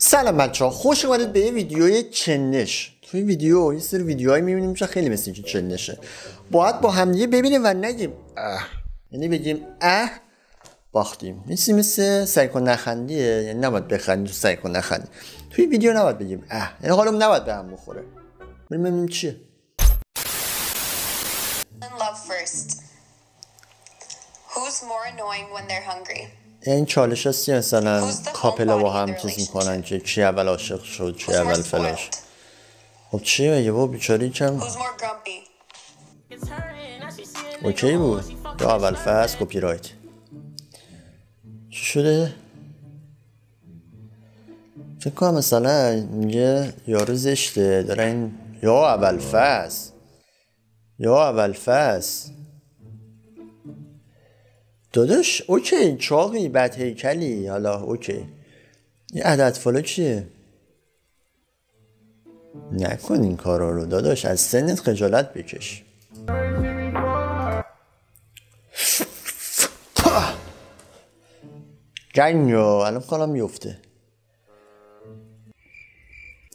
سلام بچه ها، خوش اومدید به یه ویدیوی چنش. توی ویدیو یه سری ویدیوهایی میبینیم که خیلی مثل اینکه چنشه. باید با همدیگه ببینیم و نگیم اه، یعنی بگیم اه باختیم. نیستی مثل سعی کن نخندیه، یعنی نباید بخندی، سعی کن نخندی. توی ویدیو نباید بگیم اه، یعنی حالم نباید به هم بخوره. ببینیم چیه. این چالش هستی مثلا کاپلا با هم چیز میکنن که چی اول عاشق شد چی اول فلاش. خب چی میگه با بیچاری چم اوکی بود یا اول فاز کپی رایت چی شده؟ فکر کنم مثلا میگه یارو زشته داره این یا اول فاز داداش اوکی چاقی بد هیکلی حالا اوکی. این عدد فالو چیه؟ نکن این کارا رو داداش، از سنت خجالت بکش. گنگو الان کارم میفته.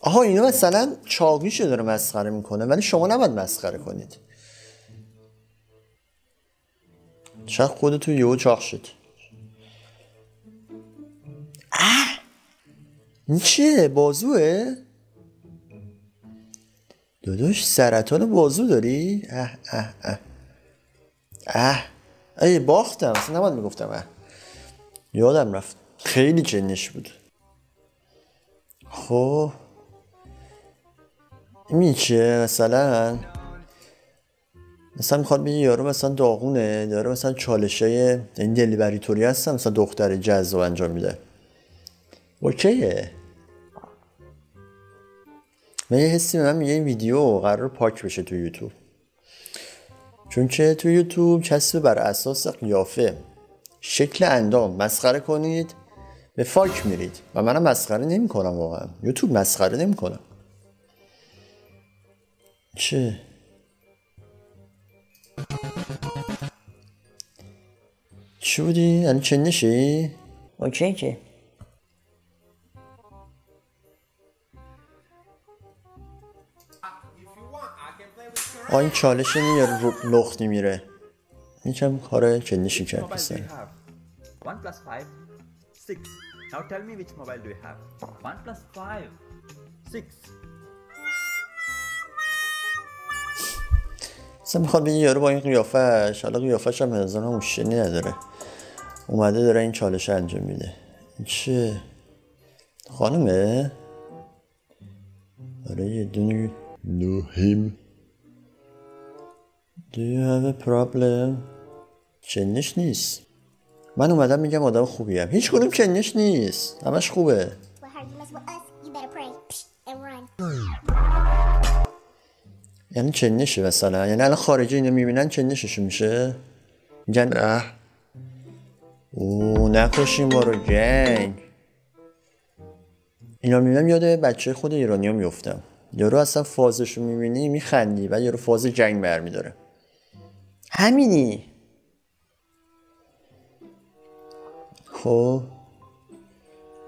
آها اینو مثلا چاقیشو داره مسخره میکنه ولی شما نباید مسخره کنید. شاید خودتو یهو چاق شد. اه این چیه؟ بازوه؟ داداش سرطان بازو داری؟ اه اه اه اه ای باختم، اصلا نباید میگفتم اه، یادم رفت خیلی چنش بود. خب این چیه؟ مثلا میخواد بگه یارو مثلا داغونه، داره مثلا چالشای این دلیوری توری هستن، مثلا دختر جذاب انجام میده. اوکیه. من یه حسی به من میگه این ویدیو قرار پاک بشه تو یوتیوب، چون که تو یوتیوب چسب بر اساس قیافه شکل اندام مسخره کنید به فاک میرید و منم مسخره نمیکنم، واقعا یوتیوب مسخره نمیکنم. چه چی بودی؟ یعنی چندشی؟ اوکی که آه این چالشه نیه رو لختی میره. این چم کاره چندشی کرد بسره. مثلا میخواد بگه یارو با این قیافش، حالا قیافش هم هزار همون شنی نداره، اومده داره این چالش انجام میده. این چه؟ خانمه؟ آره یه دونه نوهیم. Do you have a problem؟ چنش نیست. من اومدم میگم آدم خوبیم، هیچ کنم چنش نیست، همش خوبه. یعنی چنشه مثلا، یعنی الان خارجی اینو میبینن چنششون میشه میگن اه اوه نکشیم بارو گنگ. اینا میبینم یاد بچه خود ایرانی ها میفتم، یارو اصلا فازشو میبینی میخندی و یارو فاز جنگ برمیداره. همینی. خب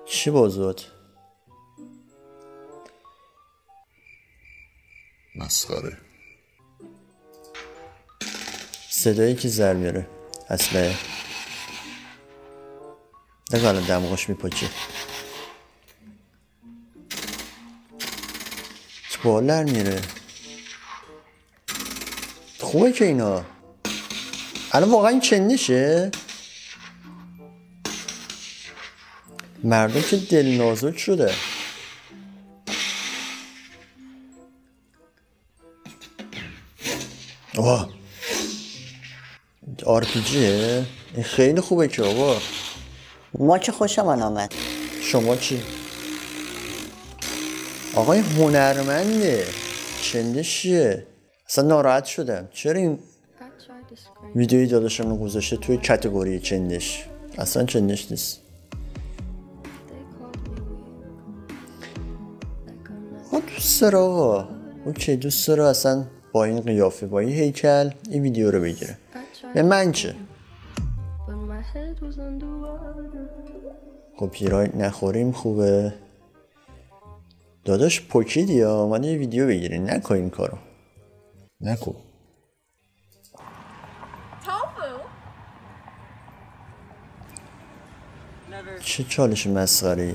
چی بازوت؟ مسخره. صدایی که زر میاره اصله نگه الان دماغش میپاچه بالر میره. خوبه که اینا الان واقعا این چندشه. مردم که دل نازک شده. آه آرپیجیه؟ این خیلی خوبه که آقا. ما که خوشم آمد. شما چی؟ آقای هنرمنده چندشیه. اصلا ناراحت شدم چرا این ویدیوی داداشم رو گذاشته توی کتگوری چندش، اصلا چندش نیست. آه دوست داره آقا، اوکی دوست داره اصلا با این قیافه با این هیکل این ویدیو رو بگیره، به من چه؟ کپی رایت نخوریم خوبه. داداش پوکید یا اومده یه ویدیو بگیره. نکن این کارو، نکن. چه چالش مسخره‌ای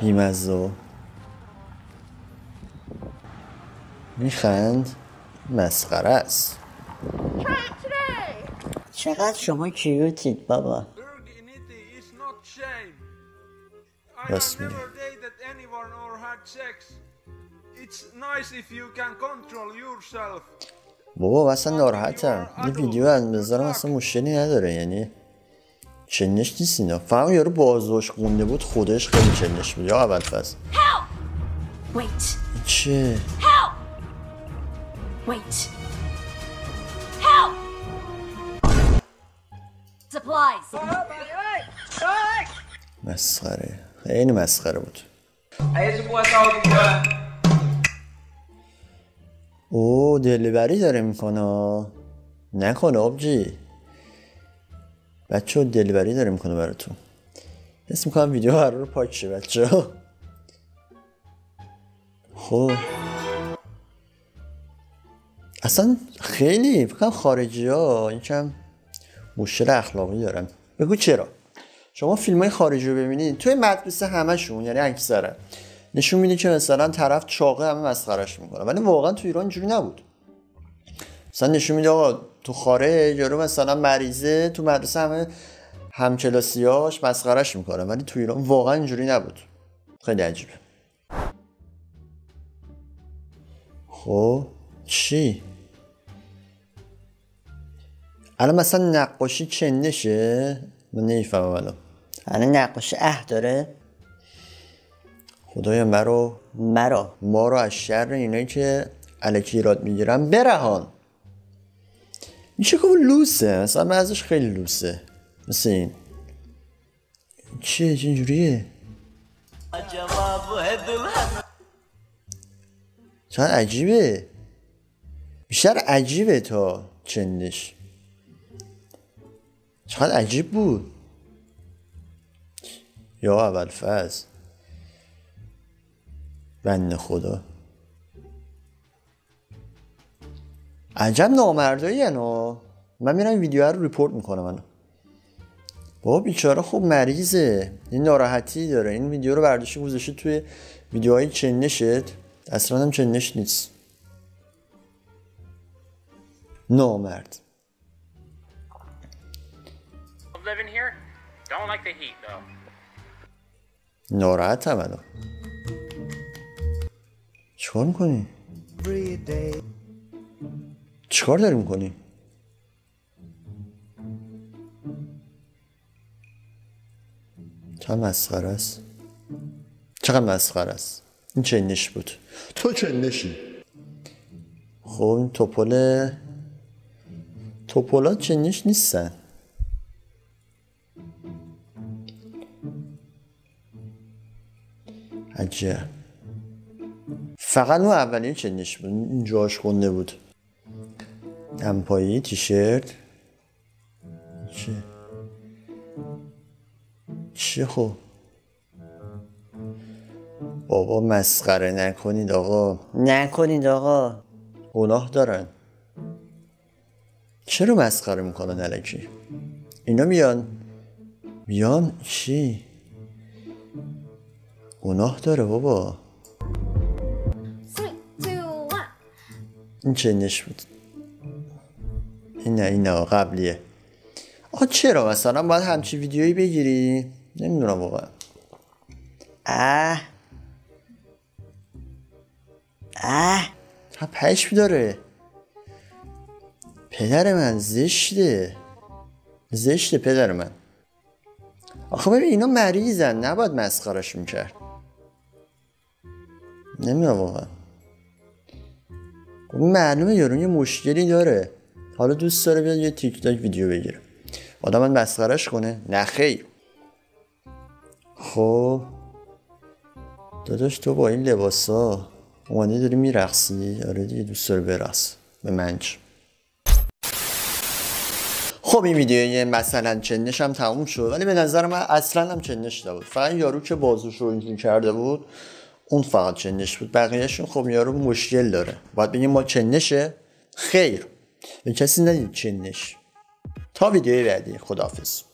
بیمزه. میخند، مسخره است. چقدر شما کیوتید بابا. راست میگه. بابا اصلا ناراحتم. یه ویدیو از بذارم اصلا مشکلی نداره، یعنی چنش نیست اینا. فهم یارو بازوش گونده بود خودش خیلی چنش بود. یا اول فصل چه؟ مسخره، خیلی مسخره بود. اوه دلبری داره میکنه. نکنه آبجی بچه دلبری داره میکنه براتون. حس میکنم ویدیو قرار پاک شه بچه ها. خب اصلا خیلی فکرم خارجی ها این کم مشکل اخلاقی دارن. بگو چرا شما فیلم های خارجی رو ببینید توی مدرسه همشون، یعنی اکثرا نشون میده که مثلا طرف چاقه همه مسخرش میکنه، ولی واقعا تو ایران اینجوری نبود. مثلا نشون میده آقا تو خارج یارو مثلا مریضه تو مدرسه همه همکلاسیاش مسخرش میکنه، ولی تو ایران واقعا اینجوری نبود. خیلی عجیبه. خب چی؟ الان مثلا نقاشی چندشه؟ من نمیفهمم الان. الان نقاشی داره؟ خدایا ما رو از شر اینایی که الکی ایراد میگیرم برهان. این چه که لوسه، مثلا من ازش خیلی لوسه. مثل این چیه اینجوریه؟ چند عجیبه، بیشتر عجیبه تا چندش. چقدر عجیب بود. یا اول فاز بند خدا عجب نامردایی هنو. من میرم ویدیو رو ریپورت میکنم. من بابا بیچاره خوب مریضه، این ناراحتی داره. این ویدیو رو برداشتی گذاشتی توی ویدیوهای چندشت، اصلا هم چندش نیست. نامرد. ناراحت هم الان. چکار میکنی؟ چکار داری میکنی؟ چقدر مسخره است. چقدر مسخره است. این چندش بود. تو چندشی. خب این توپولا چندش نیستن. عجب. فقط اون اولیه چندش بود، این جاش خونده بود. دمپایی، تیشرت. چه خب بابا مسخره نکنید آقا، نکنید آقا، گناه دارن. چرا مسخره میکنن الکی؟ اینا میان چی؟ گناه داره بابا. این چندش بود. این نه قبلیه. آقا چرا مثلا باید همچی ویدیویی بگیری؟ نمیدونم واقعا. پشم داره. پدر من زشته پدر من. آخه ببین اینا مریضن، نباید مسخرش میکرد. نمیدونم واقعا. معلومه یارون یه مشکلی داره، حالا دوست داره بیاد یه تیک تاک ویدیو بگیره. آدم من مسخرش کنه؟ نخیر. خب داداش تو با این لباسا اومده داری میرقصی؟ آره دیگه دوست داره برقص به منچ. خب خب این ویدیو یه مثلا چندش هم تموم شد، ولی به نظر من اصلا هم چندش نبود، فقط یارو که بازوش رو اینجوری کرده بود اون فقط چندش بود، بقیهشون خب یارو مشکل داره. باید بگیم ما چندشه؟ خیر، به کسی ندید چندش. تا ویدیوی بعدی، خداحافظ.